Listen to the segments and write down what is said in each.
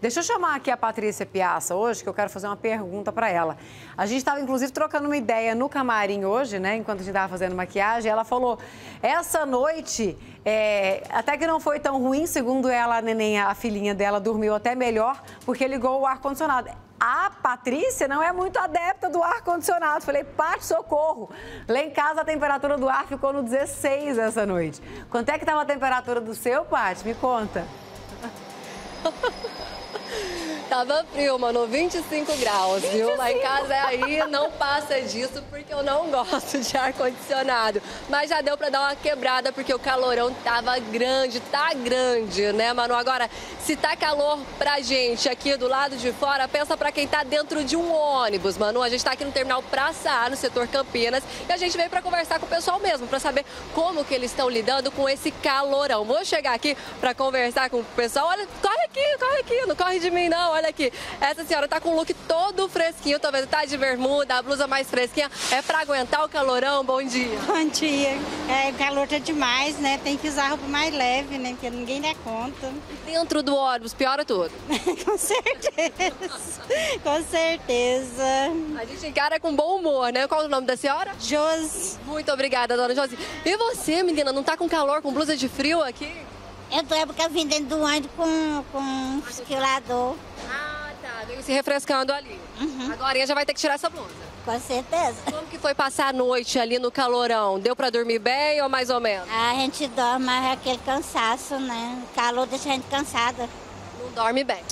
Deixa eu chamar aqui a Patrícia Piazza hoje, que eu quero fazer uma pergunta para ela. A gente estava, inclusive, trocando uma ideia no camarim hoje, né, enquanto a gente estava fazendo maquiagem. Ela falou, essa noite, até que não foi tão ruim, segundo ela, a neném, a filhinha dela, dormiu até melhor, porque ligou o ar-condicionado. A Patrícia não é muito adepta do ar-condicionado. Falei, Paty, socorro. Lá em casa a temperatura do ar ficou no 16 essa noite. Quanto é que estava a temperatura do seu, Paty? Me conta. Tava frio, mano, 25 graus, viu? Lá em casa é aí, não passa disso, porque eu não gosto de ar-condicionado. Mas já deu pra dar uma quebrada, porque o calorão tava grande, tá grande, né, Manu? Agora, se tá calor pra gente aqui do lado de fora, pensa pra quem tá dentro de um ônibus, Manu. A gente tá aqui no Terminal Praça A, no setor Campinas, e a gente veio pra conversar com o pessoal mesmo, pra saber como que eles estão lidando com esse calorão. Vou chegar aqui pra conversar com o pessoal. Olha, corre aqui, não corre de mim não, olha. Olha aqui, essa senhora tá com o look todo fresquinho, tô vendo, tá de bermuda, a blusa mais fresquinha, é pra aguentar o calorão. Bom dia. Bom dia. É, o calor tá demais, né? Tem que usar roupa mais leve, né? Porque ninguém dá conta. Dentro do ônibus, piora tudo. Com certeza. Com certeza. A gente encara com bom humor, né? Qual é o nome da senhora? Josi. Muito obrigada, dona Josi. E você, menina, não tá com calor, com blusa de frio aqui? Eu tô, é porque eu vim dentro do ônibus com um ventilador. Ah, tá. Veio se refrescando ali. Uhum. Agora já vai ter que tirar essa blusa. Com certeza. Como que foi passar a noite ali no calorão? Deu pra dormir bem ou mais ou menos? Ah, a gente dorme, mas é aquele cansaço, né? O calor deixa a gente cansada. Não dorme bem.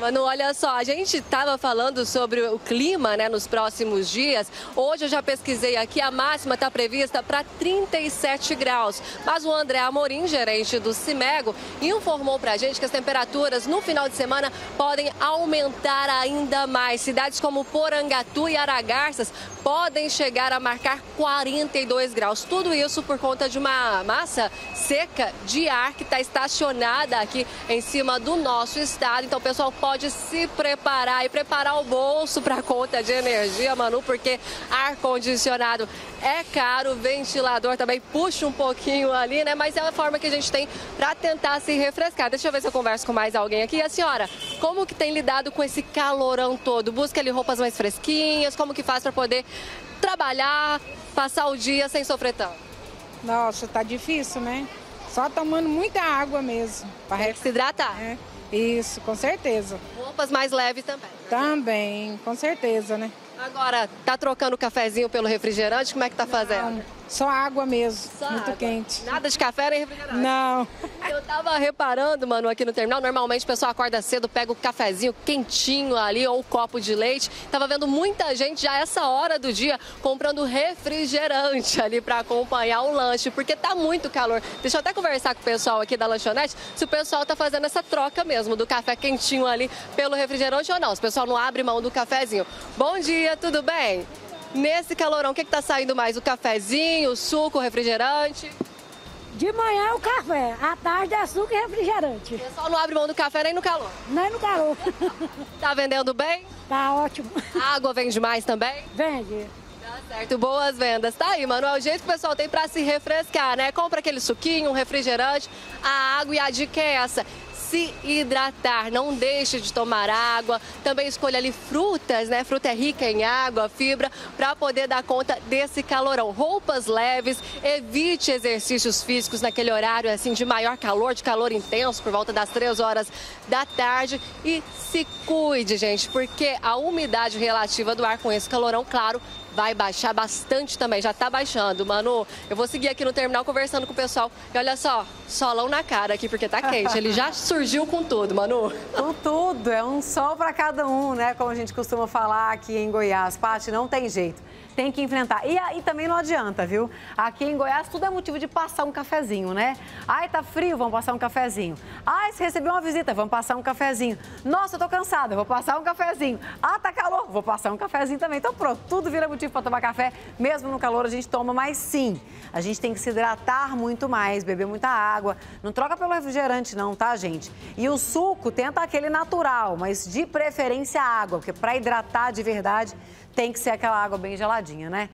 Manu, olha só, a gente estava falando sobre o clima, né, nos próximos dias. Hoje eu já pesquisei aqui, a máxima está prevista para 37 graus. Mas o André Amorim, gerente do CIMEGO, informou para a gente que as temperaturas no final de semana podem aumentar ainda mais. Cidades como Porangatu e Aragarças podem chegar a marcar 42 graus. Tudo isso por conta de uma massa seca de ar que está estacionada aqui em cima do nosso estado. Então, pessoal, pode se preparar e preparar o bolso para a conta de energia, Manu, porque ar-condicionado é caro, ventilador também puxa um pouquinho ali, né? Mas é uma forma que a gente tem para tentar se refrescar. Deixa eu ver se eu converso com mais alguém aqui. E a senhora, como que tem lidado com esse calorão todo? Busca ali roupas mais fresquinhas, como que faz para poder trabalhar, passar o dia sem sofrer tanto? Nossa, tá difícil, né? Só tomando muita água mesmo. Para se hidratar. É. Isso, com certeza. Roupas mais leves também. Também, com certeza, né? Agora, tá trocando o cafezinho pelo refrigerante? Como é que tá fazendo? Só água mesmo, só muito água. Quente. Nada de café nem refrigerante? Não. Eu tava reparando, mano, aqui no terminal, normalmente o pessoal acorda cedo, pega o cafezinho quentinho ali ou o copo de leite. Tava vendo muita gente já essa hora do dia comprando refrigerante ali pra acompanhar o lanche, porque tá muito calor. Deixa eu até conversar com o pessoal aqui da lanchonete, se o pessoal tá fazendo essa troca mesmo do café quentinho ali pelo refrigerante ou não. Se o pessoal não abre mão do cafezinho. Bom dia, tudo bem? Nesse calorão, o que está saindo mais? O cafezinho, o suco, o refrigerante? De manhã o café, à tarde é suco e refrigerante. O pessoal não abre mão do café nem no calor? Nem no calor. Tá vendendo bem? Tá ótimo. A água vende mais também? Vende. Tá certo, boas vendas. Tá aí, Manu, é o jeito que o pessoal tem para se refrescar, né? Compra aquele suquinho, um refrigerante, a água, e a dica é essa. Se hidratar, não deixe de tomar água, também escolha ali frutas, né? Fruta é rica em água, fibra, para poder dar conta desse calorão. Roupas leves, evite exercícios físicos naquele horário assim de maior calor, de calor intenso, por volta das 3 horas da tarde. E se cuide, gente, porque a umidade relativa do ar com esse calorão, claro, vai baixar bastante também, já tá baixando. Manu, eu vou seguir aqui no terminal conversando com o pessoal. E olha só, solão na cara aqui, porque tá quente. Ele já surgiu com tudo, Manu. Com tudo, é um sol pra cada um, né? Como a gente costuma falar aqui em Goiás. Paty, não tem jeito. Tem que enfrentar. E aí também não adianta, viu? Aqui em Goiás tudo é motivo de passar um cafezinho, né? Ai, tá frio, vamos passar um cafezinho. Ai, se receber uma visita, vamos passar um cafezinho. Nossa, eu tô cansada, vou passar um cafezinho. Ah, tá calor, vou passar um cafezinho também. Então pronto, tudo vira motivo para tomar café. Mesmo no calor a gente toma, mas sim, a gente tem que se hidratar muito mais, beber muita água. Não troca pelo refrigerante não, tá, gente? E o suco, tenta aquele natural, mas de preferência água, porque para hidratar de verdade tem que ser aquela água bem geladinha, né?